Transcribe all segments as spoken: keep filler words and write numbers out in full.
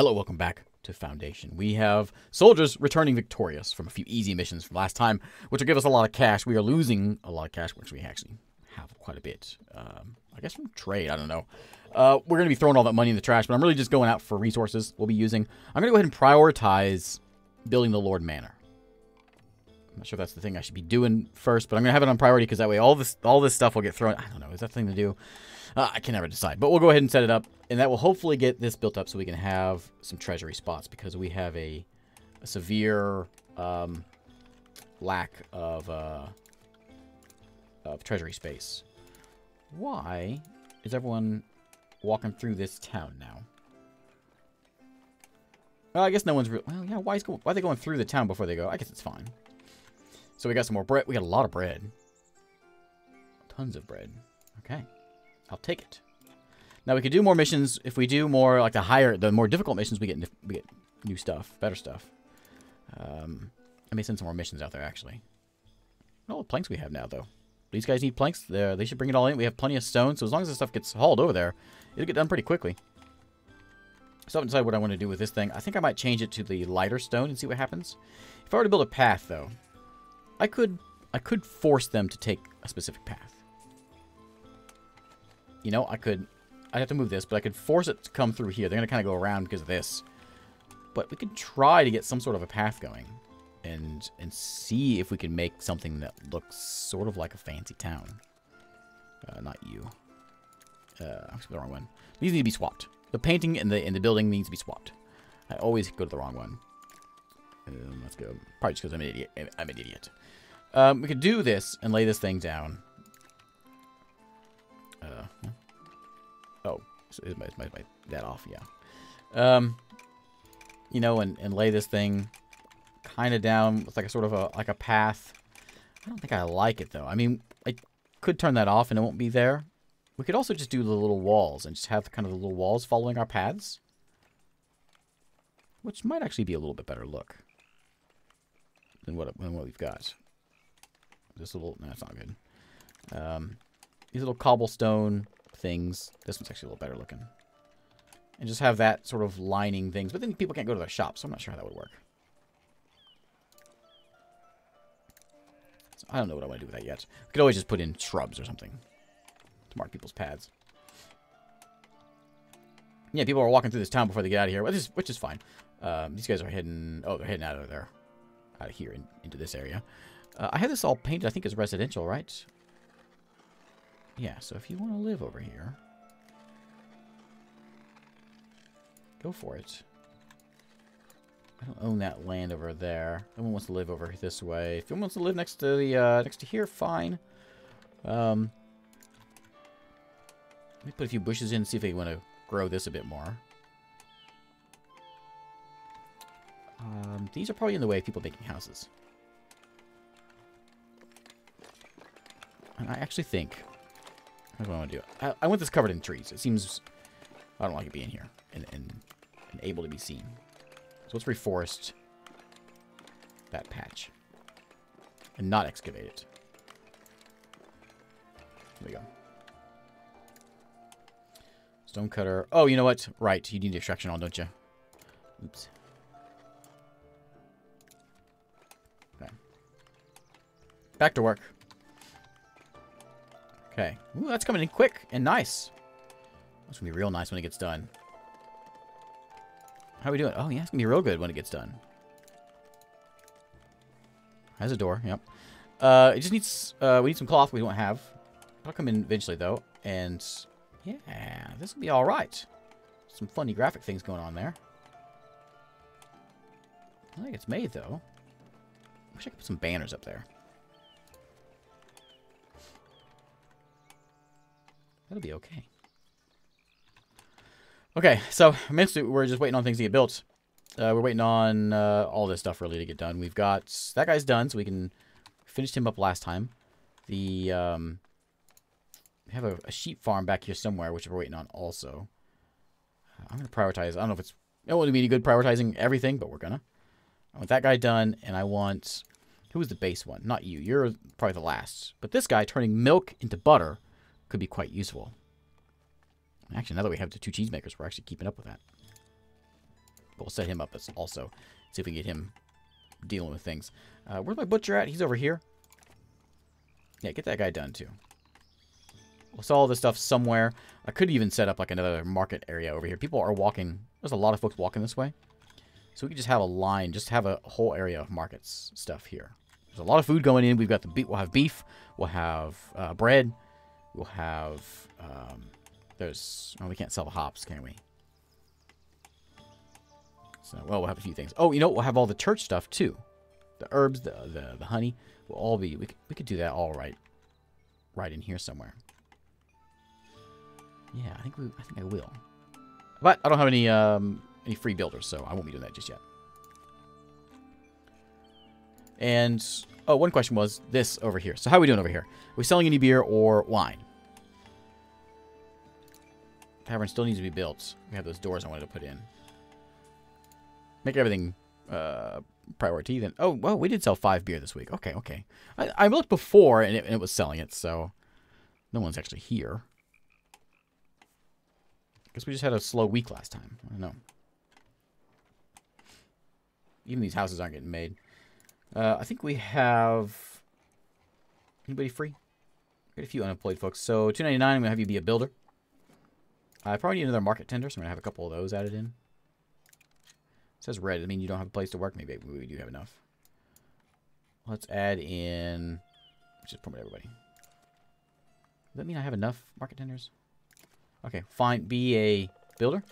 Hello, welcome back to Foundation. We have soldiers returning victorious from a few easy missions from last time, which will give us a lot of cash. We are losing a lot of cash, which we actually have quite a bit. Um, I guess from trade, I don't know. Uh, we're going to be throwing all that money in the trash, but I'm really just going out for resources we'll be using. I'm going to go ahead and prioritize building the Lord Manor. I'm not sure if that's the thing I should be doing first, but I'm going to have it on priority because that way all this all this stuff will get thrown. I don't know. Is that the thing to do? Uh, I can never decide, but we'll go ahead and set it up, and that will hopefully get this built up so we can have some treasury spots because we have a, a severe um, lack of, uh, of treasury space. Why is everyone walking through this town now? Well, I guess no one's really... Well, yeah, why, is go why are they going through the town before they go? I guess it's fine. So we got some more bread. We got a lot of bread. Tons of bread. Okay. I'll take it. Now we could do more missions. If we do more, like the higher, the more difficult missions, we get we get new stuff, better stuff. Um, I may send some more missions out there actually. All the planks we have now though. These guys need planks. They're, they should bring it all in. We have plenty of stone, so as long as this stuff gets hauled over there, it'll get done pretty quickly. So I haven't decided what I want to do with this thing. I think I might change it to the lighter stone and see what happens. If I were to build a path though, I could I could force them to take a specific path. You know, I could... I'd have to move this, but I could force it to come through here. They're going to kind of go around because of this. But we could try to get some sort of a path going. And and see if we can make something that looks sort of like a fancy town. Uh, not you. Uh, I was the wrong one. These need to be swapped. The painting and the, and the building needs to be swapped. I always go to the wrong one. Um, let's go. Probably just because I'm an idiot. I'm an idiot. Um, we could do this and lay this thing down. Uh, oh, so is my, is my, my, that off, yeah. Um, you know, and, and lay this thing kind of down with like a sort of a, like a path. I don't think I like it though. I mean, I could turn that off and it won't be there. We could also just do the little walls and just have kind of the little walls following our paths, which might actually be a little bit better look than what, than what we've got. This little, no, that's not good. Um... These little cobblestone things. This one's actually a little better looking. And just have that sort of lining things. But then people can't go to their shops, so I'm not sure how that would work. So I don't know what I want to do with that yet. We could always just put in shrubs or something to mark people's paths. Yeah, people are walking through this town before they get out of here, which is, which is fine. Um, these guys are heading... Oh, they're heading out of there. Out of here in, into this area. Uh, I had this all painted, I think, as residential, right? Yeah, so if you want to live over here, go for it. I don't own that land over there. No one wants to live over this way. If anyone wants to live next to the uh, next to here, fine. Um, let me put a few bushes in and see if they want to grow this a bit more. Um, these are probably in the way of people making houses. And I actually think... That's what I want to do. I, I want this covered in trees. It seems I don't like it being here and, and, and able to be seen. So let's reforest that patch and not excavate it. There we go. Stonecutter. Oh, you know what? Right. You need extraction on, don't you? Oops. Okay. Back to work. Okay. Ooh, that's coming in quick and nice. That's going to be real nice when it gets done. How are we doing? Oh, yeah, it's going to be real good when it gets done. Has a door, yep. Uh, it just needs, uh, we need some cloth we don't have. That'll come in eventually, though. And, yeah, this will be all right. Some funny graphic things going on there. I think it's made, though. I wish I could put some banners up there. That'll be okay. Okay, so immensely we're just waiting on things to get built. Uh, we're waiting on uh, all this stuff really to get done. We've got that guy's done, so we can finish him up last time. The um, we have a, a sheep farm back here somewhere, which we're waiting on also. Uh, I'm gonna prioritize. I don't know if it's it won't be any good prioritizing everything, but we're gonna. I want that guy done, and I want who was the base one? Not you. You're probably the last. But this guy turning milk into butter could be quite useful. Actually, now that we have the two cheesemakers, we're actually keeping up with that. But we'll set him up as also. See if we can get him dealing with things. Uh, where's my butcher at? He's over here. Yeah, get that guy done too. We'll sell all this stuff somewhere. I could even set up like another market area over here. People are walking. There's a lot of folks walking this way. So we could just have a line, just have a whole area of markets stuff here. There's a lot of food going in. We've got the beef. We'll have beef. We'll have uh, bread. We'll have... Um, there's... Oh, we can't sell the hops, can we? So, well, we'll have a few things. Oh, you know, we'll have all the church stuff, too. The herbs, the the, the honey. We'll all be... We could, we could do that all right. Right in here somewhere. Yeah, I think we, I think I will. But I don't have any um, any free builders, so I won't be doing that just yet. And oh, one question was this over here. So how are we doing over here? Are we selling any beer or wine? Tavern still needs to be built. We have those doors I wanted to put in. Make everything uh, priority then. Oh, well, we did sell five beer this week. Okay, okay. I, I looked before and it, and it was selling it, so no one's actually here. Guess we just had a slow week last time. I don't know. Even these houses aren't getting made. Uh, I think we have... Anybody free? Got a few unemployed folks. So, two ninety-nine, I'm going to have you be a builder. I probably need another market tender, so I'm going to have a couple of those added in. It says red. I mean, you don't have a place to work. Maybe we do have enough. Let's add in... Let's just promote everybody. Does that mean I have enough market tenders? Okay, fine. Be a builder.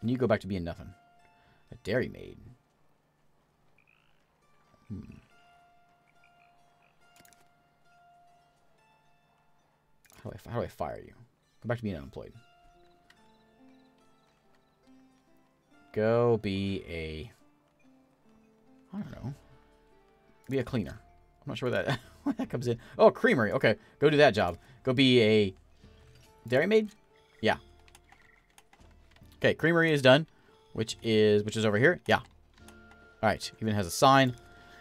And you go back to being nothing. A dairy maid. Hmm. How do I, how do I fire you? Go back to being unemployed. Go be a... I don't know. Be a cleaner. I'm not sure where that, where that comes in. Oh, creamery. Okay, go do that job. Go be a dairy maid? Yeah. Okay, creamery is done, which is which is over here. Yeah. All right. Even has a sign.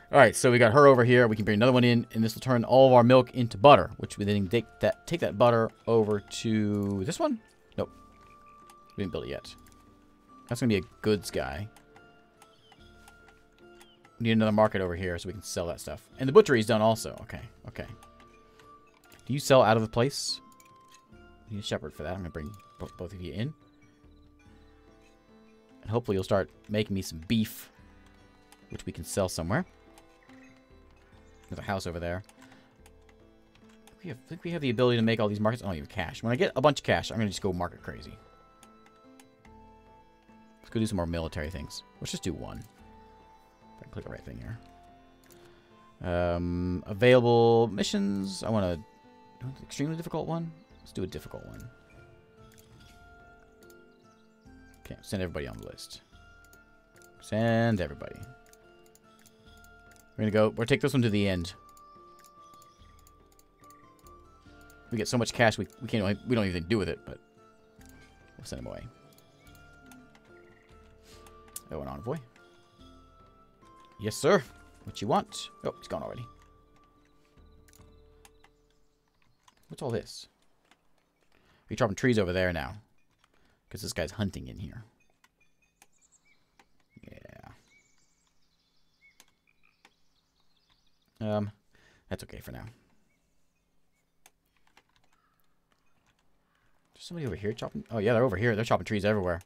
All right. So we got her over here. We can bring another one in, and this will turn all of our milk into butter, which we then take that take that butter over to this one. Nope. We didn't build it yet. That's gonna be a goods guy. We need another market over here so we can sell that stuff. And the butchery's done also. Okay. Okay. Do you sell out of the place? You need a shepherd for that. I'm going to bring both of you in. And hopefully you'll start making me some beef, which we can sell somewhere. There's a house over there. We have, I think we have the ability to make all these markets. I don't even cash. When I get a bunch of cash, I'm going to just go market crazy. Let's go do some more military things. Let's just do one. If I can click the right thing here. Um, available missions. I want to... Extremely difficult one. Let's do a difficult one. Okay, send everybody on the list. Send everybody. We're gonna go, we'll take this one to the end. We get so much cash, we, we can't, we don't even do with it, but we'll send them away. Oh, an envoy. Yes, sir. What you want? Oh, he's gone already. What's all this? We're chopping trees over there now. Because this guy's hunting in here. Yeah. Um, that's okay for now. There's somebody over here chopping... Oh, yeah, they're over here. They're chopping trees everywhere.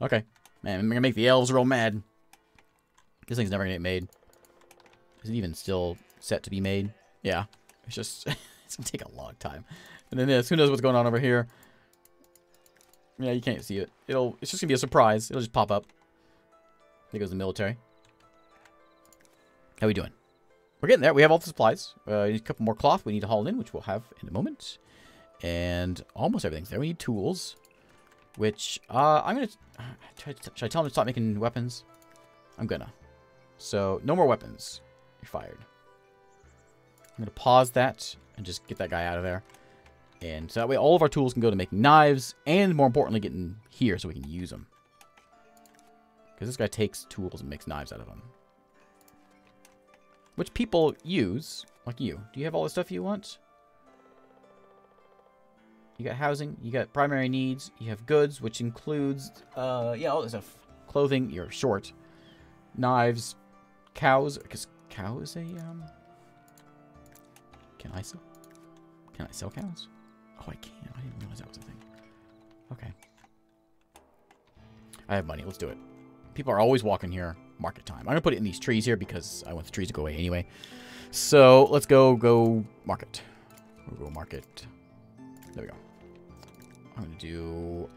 Okay. Man, I'm going to make the elves real mad. This thing's never going to get made. Is it even still set to be made? Yeah. It's just... it's going to take a long time. And then this. Who knows what's going on over here? Yeah, you can't see it. It'll, it's just going to be a surprise. It'll just pop up. There goes the military. How we doing? We're getting there. We have all the supplies. Uh, a couple more cloth we need to haul in, which we'll have in a moment. And almost everything's there. We need tools, which uh, I'm going to... Should I tell them to stop making weapons? I'm going to. So, no more weapons. You're fired. I'm going to pause that and just get that guy out of there. And so that way all of our tools can go to making knives and, more importantly, getting here so we can use them. Because this guy takes tools and makes knives out of them. Which people use, like you. Do you have all the stuff you want? You got housing. You got primary needs. You have goods, which includes, uh, yeah, all this stuff. clothing, you're short. Knives, cows, because cow is a, um, can I sell, can I sell cows? Oh, I can, I didn't realize that was a thing. Okay. I have money, let's do it. People are always walking here, market time. I'm gonna put it in these trees here because I want the trees to go away anyway. So, let's go, go market. We'll go market. There we go. I'm gonna do,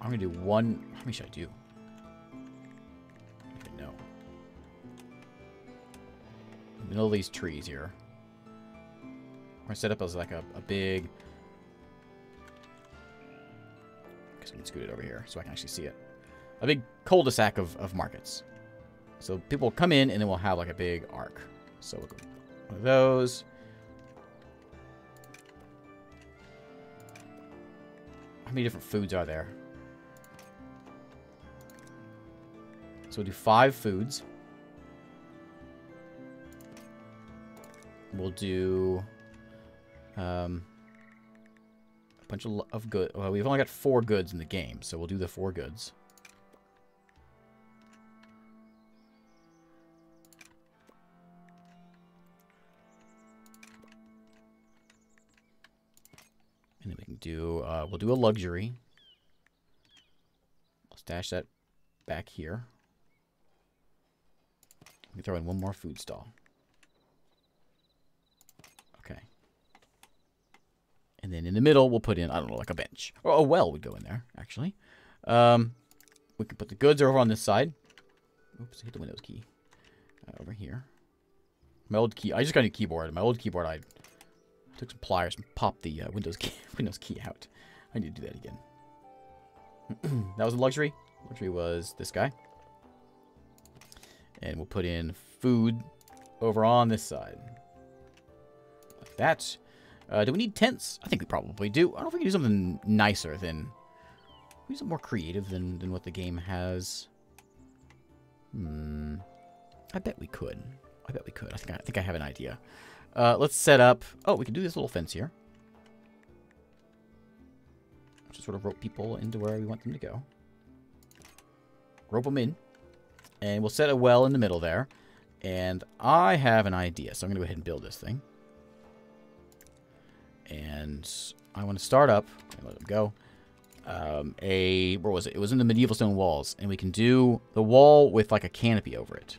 I'm gonna do one, how many should I do? I don't know. In the middle of these trees here. I'm gonna set up as like a, a big, I guess we can scoot it over here so I can actually see it. A big cul-de-sac of, of markets. So people will come in and then we'll have like a big arc. So we'll go one of those. How many different foods are there? So we'll do five foods. We'll do um, a bunch of, of good. Well, we've only got four goods in the game, so we'll do the four goods. And then we can do, uh, we'll do a luxury. I'll stash that back here. We can throw in one more food stall. Okay. And then in the middle, we'll put in, I don't know, like a bench. Or a well would go in there, actually. Um, we can put the goods over on this side. Oops, I hit the Windows key. Uh, over here. My old key, I just got a new keyboard. My old keyboard, I... took some pliers and popped the uh, Windows key Windows key out. I need to do that again. That was a luxury. Luxury was this guy. And we'll put in food over on this side. Like that. Uh, do we need tents? I think we probably do. I don't know if we can do something nicer than... we do something more creative than, than what the game has. Hmm. I bet we could. I bet we could. I think I, I, think I have an idea. Uh, let's set up... oh, we can do this little fence here. Just sort of rope people into where we want them to go. Rope them in. And we'll set a well in the middle there. And I have an idea, so I'm going to go ahead and build this thing. And I want to start up... and let them go. Um, a... where was it? It was in the medieval stone walls. And we can do the wall with, like, a canopy over it.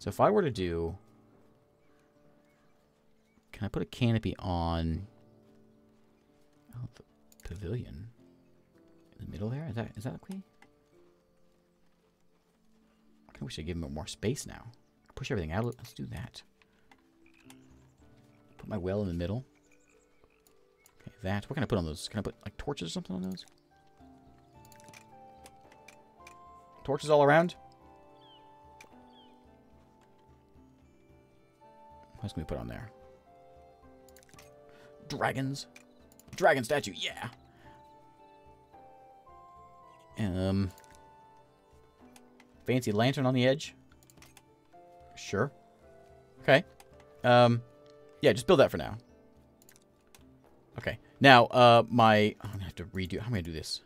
So if I were to do... can I put a canopy on oh, the pavilion in the middle there? Is that is that okay? I kind of wish I'd give him more space now. Push everything out. Let's do that. Put my well in the middle. Okay, that. What can I put on those? Can I put like torches or something on those? Torches all around. What else can we put on there? Dragons. Dragon statue, yeah. Um fancy lantern on the edge. Sure. Okay. Um yeah, just build that for now. Okay. Now, uh my I'm gonna have to redo how am I gonna do this?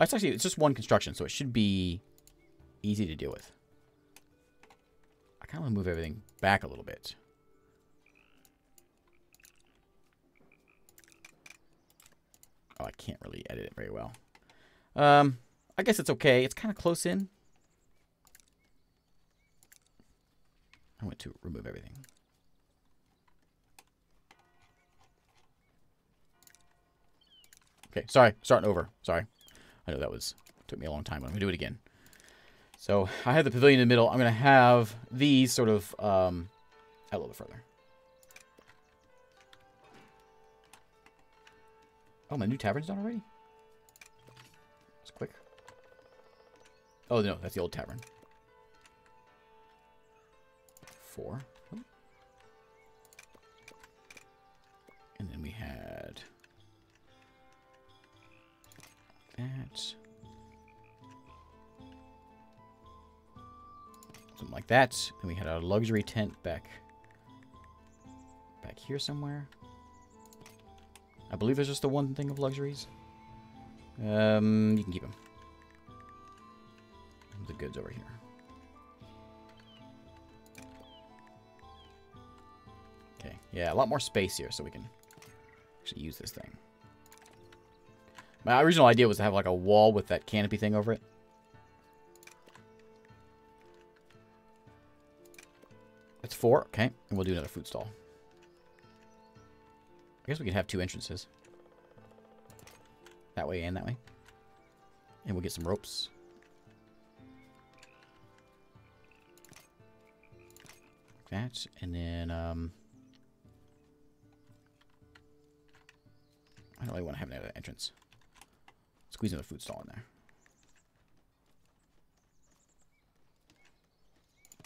It's actually it's just one construction, so it should be easy to deal with. I kinda wanna move everything back a little bit. Oh, I can't really edit it very well. Um, I guess it's okay. It's kind of close in. I went to remove everything. Okay, sorry. Starting over. Sorry. I know that was took me a long time, but I'm going to do it again. So I have the pavilion in the middle. I'm going to have these sort of um, a little bit further. Oh, my new tavern's done already? That's quick. Oh, no. That's the old tavern. Four. Oh. And then we had... that. Something like that. And we had our luxury tent back... back here somewhere. I believe there's just the one thing of luxuries. Um, you can keep them. The goods over here. Okay, yeah, a lot more space here, so we can actually use this thing. My original idea was to have like a wall with that canopy thing over it. That's four, okay, and we'll do another food stall. I guess we can have two entrances. That way and that way. And we'll get some ropes. That, and then, um... I don't really want to have another entrance. Squeeze another food stall in there.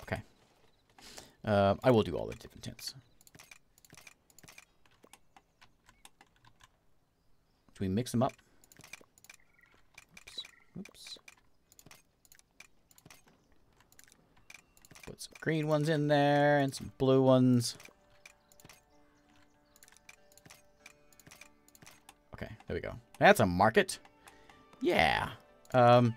Okay. Uh, I will do all the different tents. Do we mix them up? Oops. Oops. Put some green ones in there and some blue ones. Okay, there we go. That's a market. Yeah. Um,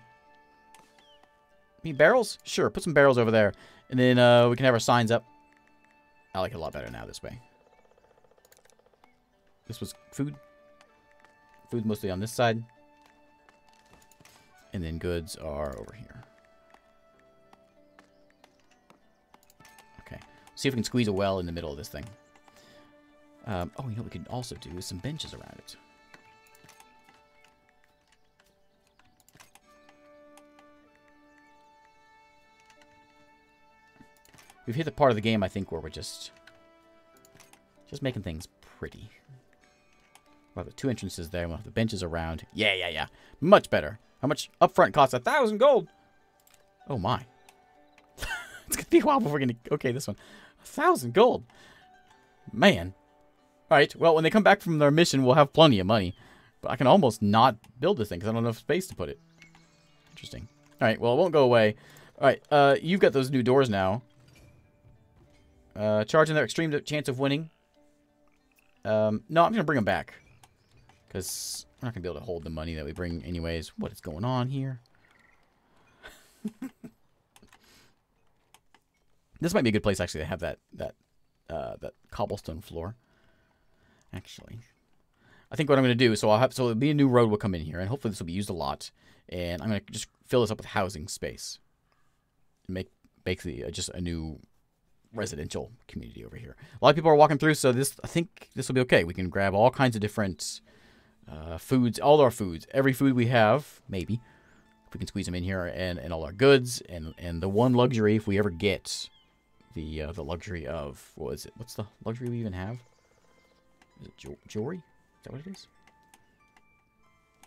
need barrels? Sure, put some barrels over there. And then uh, we can have our signs up. I like it a lot better now this way. This was food. Food mostly on this side. And then goods are over here. Okay. See if we can squeeze a well in the middle of this thing. Um, oh, you know what we can also do is some benches around it. We've hit the part of the game, I think, where we're just... just making things pretty. We'll have the two entrances there. We'll have the benches around. Yeah, yeah, yeah. Much better. How much upfront costs? A thousand gold. Oh, my. It's going to be a while before we're going to... Okay, this one. A thousand gold. Man. All right. Well, when they come back from their mission, we'll have plenty of money. But I can almost not build this thing because I don't have enough space to put it. Interesting. All right. Well, it won't go away. All right. Uh, you've got those new doors now. Uh, charging their extreme chance of winning. Um, no, I'm going to bring them back. Because we're not going to be able to hold the money that we bring anyways. What is going on here? This might be a good place, actually, to have that that uh, that cobblestone floor. Actually. I think what I'm going to do, so I'll have, so it'll be a new road will come in here. And hopefully this will be used a lot. And I'm going to just fill this up with housing space. And make basically just a new residential community over here. A lot of people are walking through, so this I think this will be okay. We can grab all kinds of different... Uh, foods, all our foods, every food we have, maybe, if we can squeeze them in here, and, and all our goods, and, and the one luxury, if we ever get the uh, the luxury of, what is it, what's the luxury we even have? Is it ju jewelry? Is that what it is?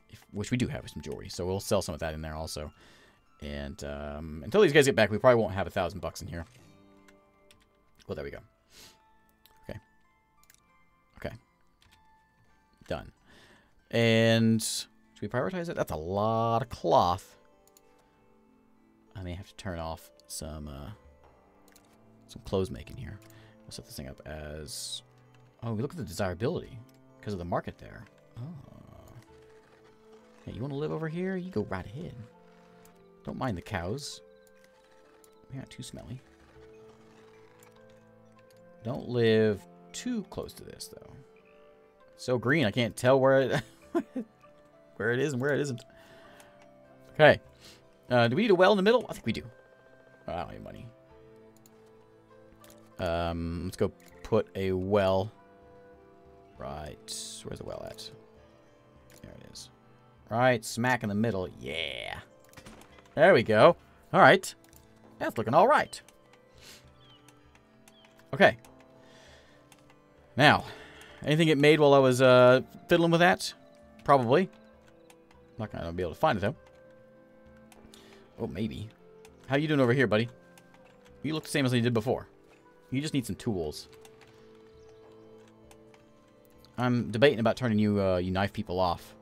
If, which we do have some jewelry, so we'll sell some of that in there also. And um, until these guys get back, we probably won't have a thousand bucks in here. Well, there we go. Okay. Okay. Done. And should we prioritize it? That's a lot of cloth. I may have to turn off some uh, some clothes making here. We'll set this thing up as... Oh, we look at the desirability because of the market there. Oh. Hey, you want to live over here? You go right ahead. Don't mind the cows. They're not too smelly. Don't live too close to this, though. It's so green, I can't tell where it... where it is and where it isn't. Okay. Uh, do we need a well in the middle? I think we do. Oh, I don't need money. Um, let's go put a well. Right. Where's the well at? There it is. Right, smack in the middle. Yeah. There we go. All right. That's looking all right. Okay. Now, anything it made while I was uh, fiddling with that? Probably. Not gonna be able to find it though. Oh, maybe. How you doing over here, buddy? You look the same as you did before. You just need some tools. I'm debating about turning you, uh, you knife people off.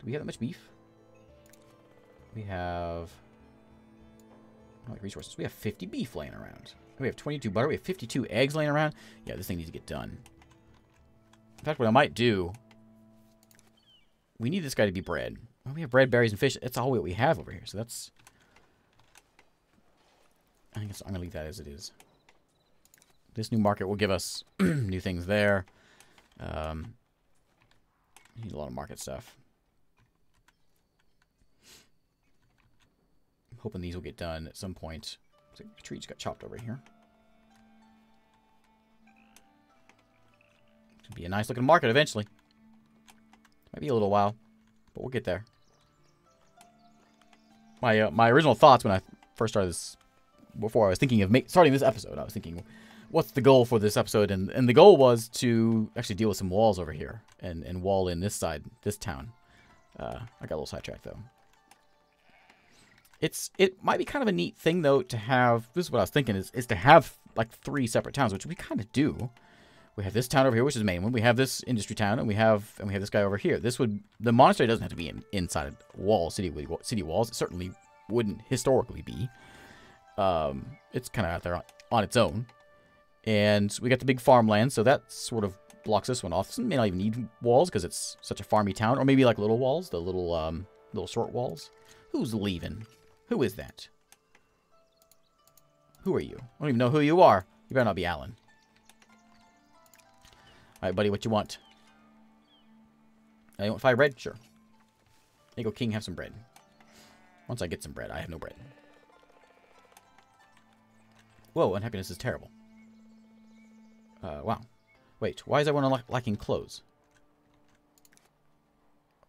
Do we have that much beef? We have... I don't like resources. We have fifty beef laying around. We have twenty-two butter. We have fifty-two eggs laying around. Yeah, this thing needs to get done. In fact, what I might do... We need this guy to be bred. Well, we have bread, berries, and fish. That's all we have over here. So that's... I think it's, I'm going to leave that as it is. This new market will give us new things there. Um, need a lot of market stuff. I'm hoping these will get done at some point. So the tree just got chopped over here. It's going to be a nice looking market eventually. Might be a little while, but we'll get there. My uh, my original thoughts when I first started this, before I was thinking of ma starting this episode, I was thinking, what's the goal for this episode? And and the goal was to actually deal with some walls over here and, and wall in this side, this town. Uh, I got a little sidetracked, though. It's It might be kind of a neat thing, though, to have... This is what I was thinking, is, is to have, like, three separate towns, which we kind of do. We have this town over here, which is the main one. We have this industry town, and we have and we have this guy over here. This would the monastery doesn't have to be in, inside wall city city walls. It certainly wouldn't historically be. Um, it's kind of out there on, on its own, and we got the big farmland, so that sort of blocks this one off. This may not even need walls because it's such a farmy town, or maybe like little walls, the little um, little short walls. Who's leaving? Who is that? Who are you? I don't even know who you are. You better not be Alan. All right, buddy, what you want? I want five bread? Sure. There you go, King, have some bread. Once I get some bread, I have no bread. Whoa, unhappiness is terrible. Uh, wow. Wait, why is everyone lacking clothes?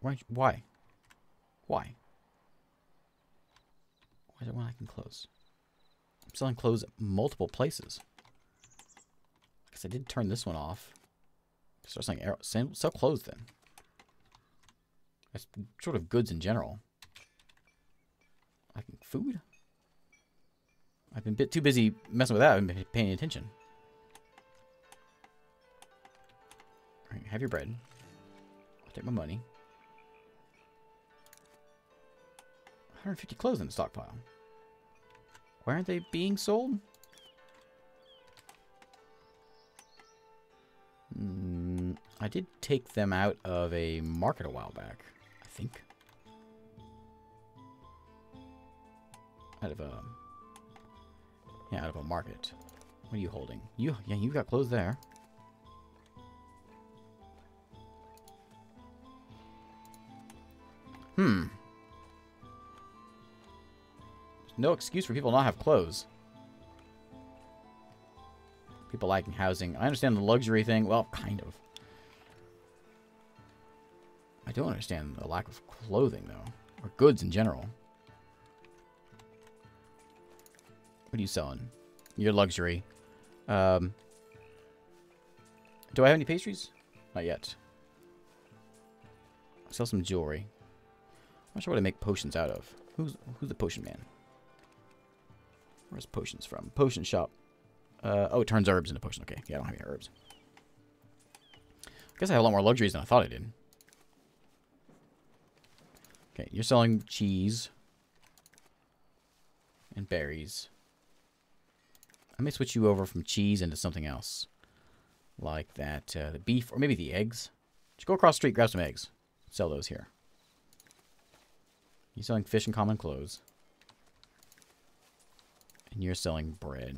Why? Why? Why, why is everyone lacking clothes? I'm selling clothes at multiple places. I guess I did turn this one off. Start selling arrow, sell clothes then. That's sort of goods in general. Like food? I've been a bit too busy messing with that. I haven't been paying attention. All right, have your bread. I'll take my money. one hundred fifty clothes in the stockpile. Why aren't they being sold? Mm, I did take them out of a market a while back, I think. Out of a... Yeah, out of a market. What are you holding? You, yeah, you've got clothes there. Hmm. There's no excuse for people not have clothes. People liking housing. I understand the luxury thing. Well, kind of. I don't understand the lack of clothing, though. Or goods in general. What are you selling? Your luxury. Um, do I have any pastries? Not yet. I'll sell some jewelry. I'm not sure what I make potions out of. Who's, who's the potion man? Where's potions from? Potion shop. Uh, oh, it turns herbs into potion. Okay, yeah, I don't have any herbs. I guess I have a lot more luxuries than I thought I did. Okay, you're selling cheese and berries. I may switch you over from cheese into something else, like that, uh, the beef, or maybe the eggs. Just go across the street, grab some eggs, sell those here. You're selling fish and common clothes, and you're selling bread.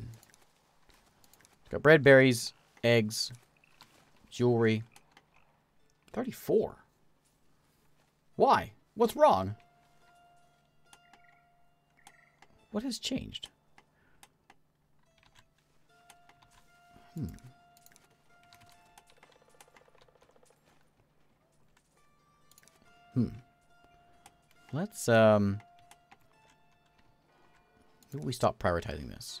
Got bread, berries, eggs, jewelry. thirty-four. Why? What's wrong? What has changed? Hmm. Hmm. Let's, um... maybe we stop prioritizing this.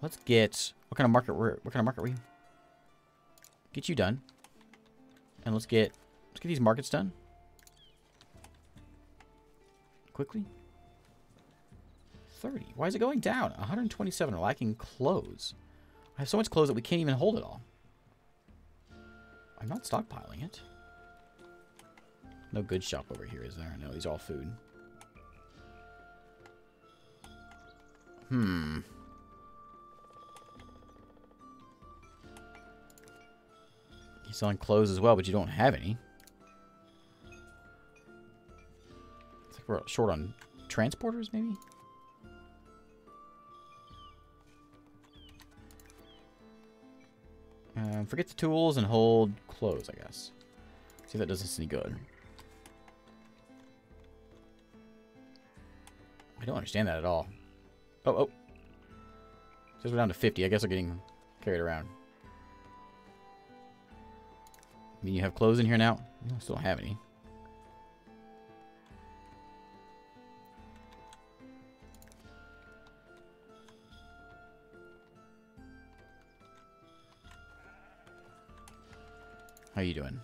Let's get what kind of market we're what kind of market are we? Get you done. And let's get let's get these markets done. Quickly. thirty. Why is it going down? one hundred twenty-seven are lacking clothes. I have so much clothes that we can't even hold it all. I'm not stockpiling it. No good shop over here, is there? No, these are all food. Hmm. Selling clothes as well, but you don't have any. We're short on transporters, maybe? Um, forget the tools and hold close, I guess. See if that does us any good. I don't understand that at all. Oh, oh. It says we're down to fifty. I guess we're getting carried around. I mean, you have clothes in here now? I still don't have any. How are you doing?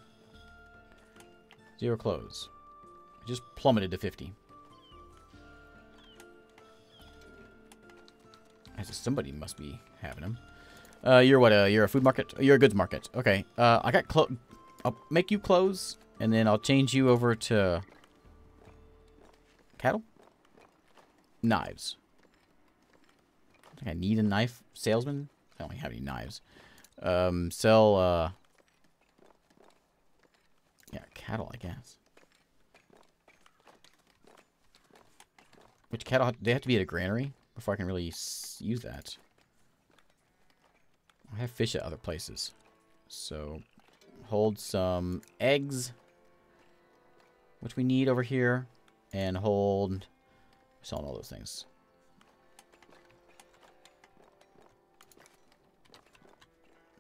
Zero clothes. I just plummeted to fifty. So somebody must be having them. Uh, you're what? Uh, you're a food market? You're a goods market. Okay. Uh, I got clothes. I'll make you clothes, and then I'll change you over to cattle? Knives. I think I need a knife salesman. I don't have any knives. Um, sell, uh... yeah, cattle, I guess. Which cattle? They have to be at a granary before I can really use that. I have fish at other places. So, hold some eggs, which we need over here, and hold... I'm selling all those things.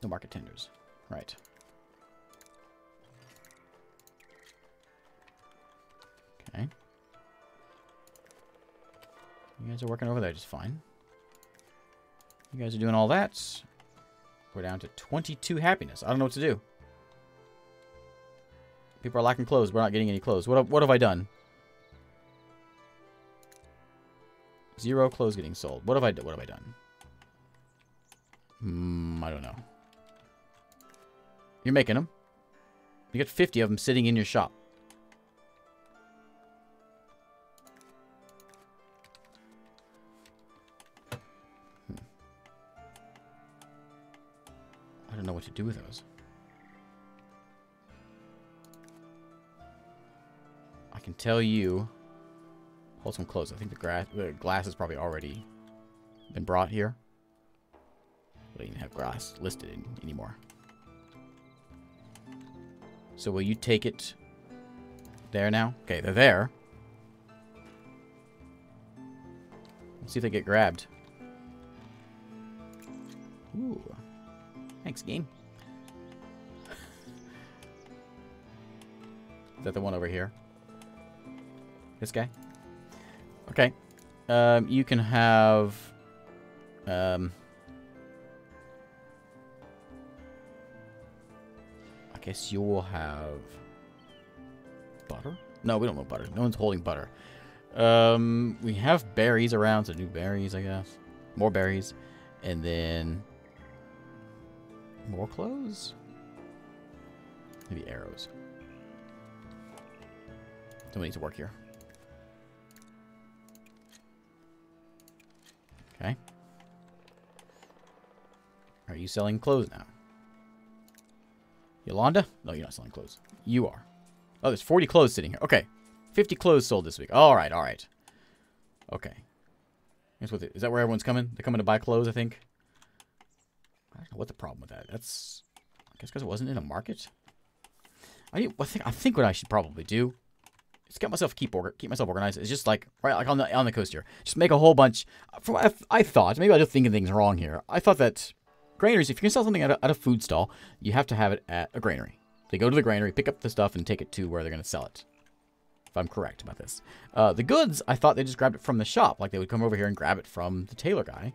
No market tenders. Right. Okay. You guys are working over there just fine. You guys are doing all that. We're down to twenty-two happiness. I don't know what to do. People are lacking clothes. We're not getting any clothes. What have, what have I done? Zero clothes getting sold. What have I done? What have I done? Hmm, I don't know. You're making them. You got fifty of them sitting in your shop. Hmm. I don't know what to do with those. Can tell you, hold some clothes. I think the, grass, the glass has probably already been brought here. We don't even have grass listed in, anymore. So will you take it there now? Okay, they're there. Let's see if they get grabbed. Ooh. Thanks, game. Is that the one over here? This guy. Okay. Um, you can have... Um, I guess you'll have... Butter? No, we don't want butter. No one's holding butter. Um, we have berries around, so new berries, I guess. More berries. And then... More clothes? Maybe arrows. Somebody needs to work here. Okay. Are you selling clothes now? Yolanda? No, you're not selling clothes. You are. Oh, there's forty clothes sitting here. Okay. fifty clothes sold this week. All right, all right. Okay. Here's what the, is that where everyone's coming? They're coming to buy clothes, I think. I don't know what the problem with that. That's... I guess because it wasn't in a market. I, need, I, think, I think what I should probably do... Just get myself keep orga keep myself organized. It's just like right, like on the on the coast here. Just make a whole bunch. From what I, th I thought, maybe I'm just thinking things wrong here. I thought that granaries, if you can sell something at a, at a food stall, you have to have it at a granary. They go to the granary, pick up the stuff, and take it to where they're going to sell it. If I'm correct about this, uh, the goods, I thought they just grabbed it from the shop. Like they would come over here and grab it from the tailor guy,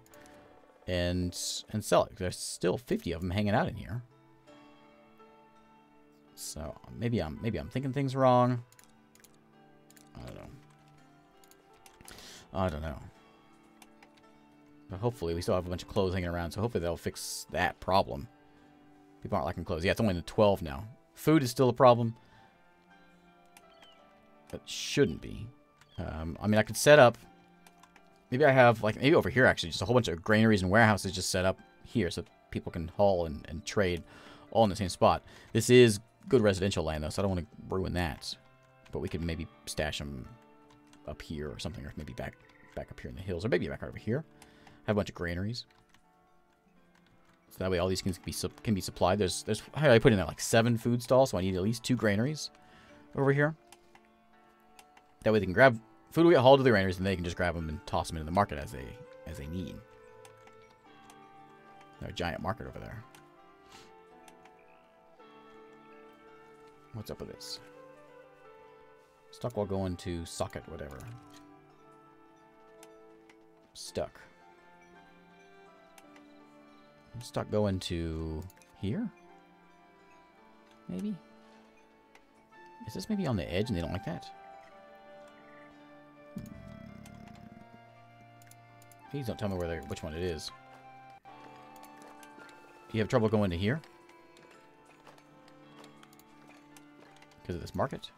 and and sell it. There's still fifty of them hanging out in here. So maybe I'm maybe I'm thinking things wrong. I don't know. I don't know. But hopefully we still have a bunch of clothes hanging around, so hopefully they'll fix that problem. People aren't liking clothes. Yeah, it's only in the twelve now. Food is still a problem. But shouldn't be. Um, I mean, I could set up... Maybe I have, like, maybe over here, actually, just a whole bunch of granaries and warehouses just set up here so people can haul and, and trade all in the same spot. This is good residential land, though, so I don't want to ruin that. But we could maybe stash them up here or something, or maybe back back up here in the hills, or maybe back over here. Have a bunch of granaries. So that way all these can be can be supplied. There's there's I put in there like seven food stalls, so I need at least two granaries over here. That way they can grab food we get hauled to the granaries, and they can just grab them and toss them into the market as they as they need. There's a giant market over there. What's up with this? Stuck while going to socket, whatever. Stuck. I'm stuck going to here? Maybe? Is this maybe on the edge and they don't like that? Hmm. Please don't tell me where they're, which one it is. Do you have trouble going to here? Because of this market?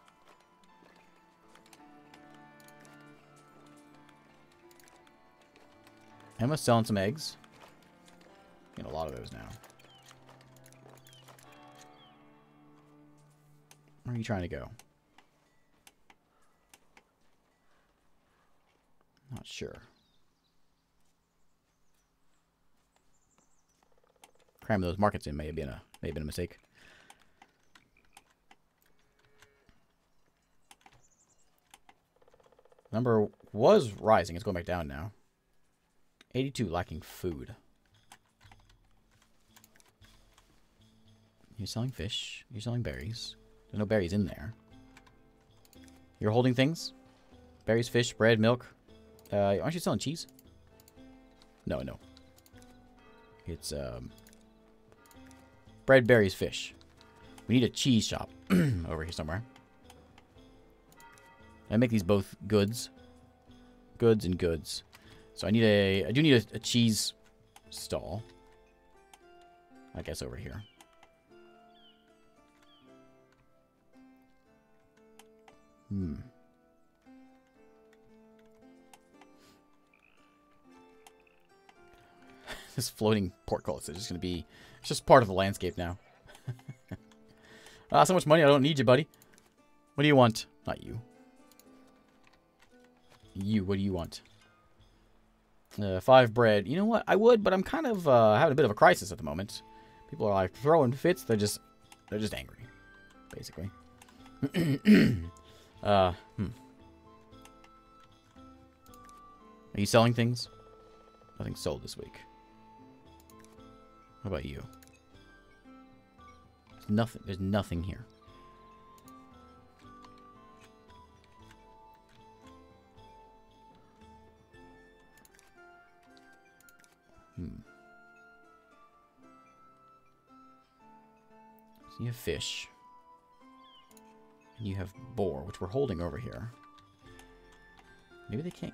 Emma's selling some eggs. Get a lot of those now. Where are you trying to go? Not sure. Cramming those markets in may have been a may have been a mistake. Number was rising. It's going back down now. eighty-two lacking food. You're selling fish. You're selling berries. There's no berries in there. You're holding things? Berries, fish, bread, milk. Uh, aren't you selling cheese? No, no. It's, um... bread, berries, fish. We need a cheese shop over here somewhere. I make these both goods. Goods and goods. So I need a... I do need a, a cheese stall. I guess over here. Hmm. This floating portcullis is just going to be... It's just part of the landscape now. Ah, so much money. I don't need you, buddy. What do you want? Not you. You. What do you want? Uh, five bread. You know what? I would, but I'm kind of uh, having a bit of a crisis at the moment. People are like throwing fits. They're just... They're just angry. Basically. Uh, hmm. Are you selling things? Nothing sold this week. How about you? There's nothing. There's nothing here. Hmm. So you have fish. And you have boar, which we're holding over here. Maybe they can't...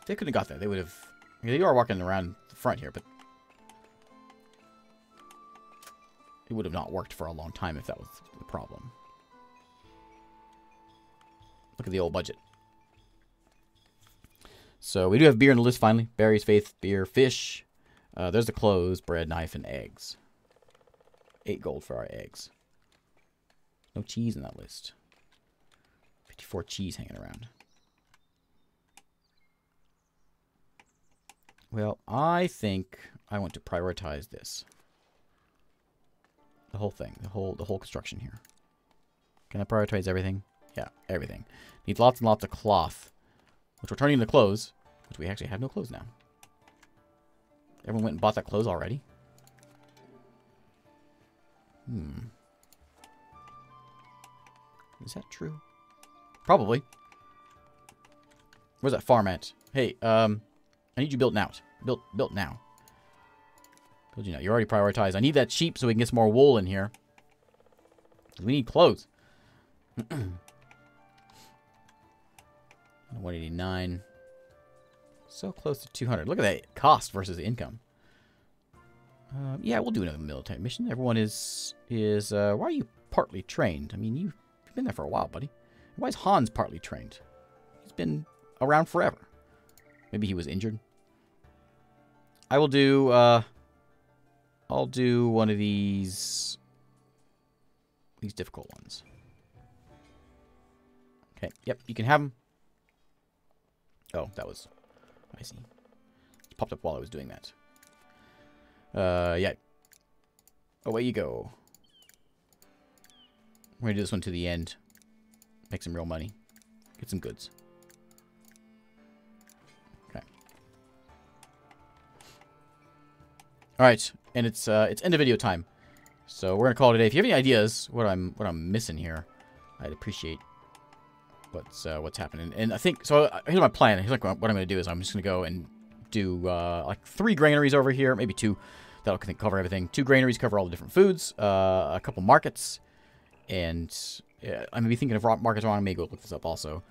If they couldn't have got that, they would have... I mean, they are walking around the front here, but... It would have not worked for a long time if that was the problem. Look at the old budget. So, we do have beer on the list, finally. Berries, faith, beer, fish. Uh, there's the clothes, bread, knife, and eggs. Eight gold for our eggs. No cheese in that list. fifty-four cheese hanging around. Well, I think I want to prioritize this. The whole thing, the whole the whole construction here. Can I prioritize everything? Yeah, everything. Need lots and lots of cloth, which we're turning into clothes, which we actually have no clothes now. Everyone went and bought that clothes already? Hmm. Is that true? Probably. Where's that farm at? Hey, um, I need you built now. Built, built now. Build you now. You're already prioritized. I need that sheep so we can get some more wool in here. We need clothes. one eighty-nine. So close to two hundred. Look at that cost versus the income. Uh, yeah, we'll do another military mission. Everyone is is. Uh, why are you partly trained? I mean, you. You've been there for a while, buddy. Why is Hans partly trained? He's been around forever. Maybe he was injured. I will do, uh... I'll do one of these... These difficult ones. Okay, yep, you can have them. Oh, that was... I see. It popped up while I was doing that. Uh, yeah. Away you go. We're going to do this one to the end. Make some real money. Get some goods. Okay. Alright. And it's uh, it's end of video time. So we're going to call it a day. If you have any ideas what I'm what I'm missing here, I'd appreciate what's, uh, what's happening. And I think... So here's my plan. Here's like what I'm going to do is I'm just going to go and do uh, like three granaries over here. Maybe two. That'll I think, cover everything. Two granaries cover all the different foods. Uh, a couple markets. And yeah, I'm maybe thinking of markets wrong. I may go look this up also.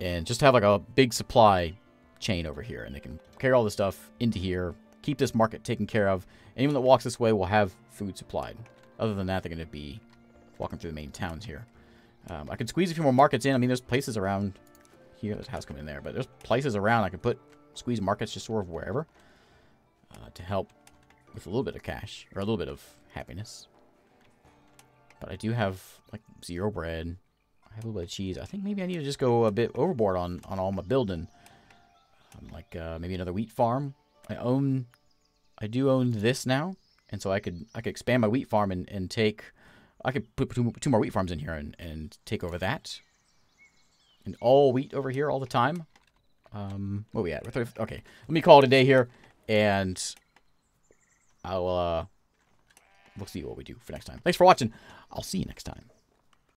And just have like a big supply chain over here. And they can carry all this stuff into here. Keep this market taken care of. Anyone that walks this way will have food supplied. Other than that, they're going to be walking through the main towns here. Um, I could squeeze a few more markets in. I mean, there's places around here. There's a house coming in there. But there's places around I could put squeeze markets just sort of wherever. Uh, to help with a little bit of cash. Or a little bit of happiness. But I do have, like, zero bread. I have a little bit of cheese. I think maybe I need to just go a bit overboard on, on all my building. Um, like, uh, maybe another wheat farm. I own... I do own this now. And so I could I could expand my wheat farm and, and take... I could put two, two more wheat farms in here and, and take over that. And all wheat over here all the time. Um, what are we at? We're okay. Let me call it a day here. And I'll, uh... we'll see what we do for next time. Thanks for watching. I'll see you next time.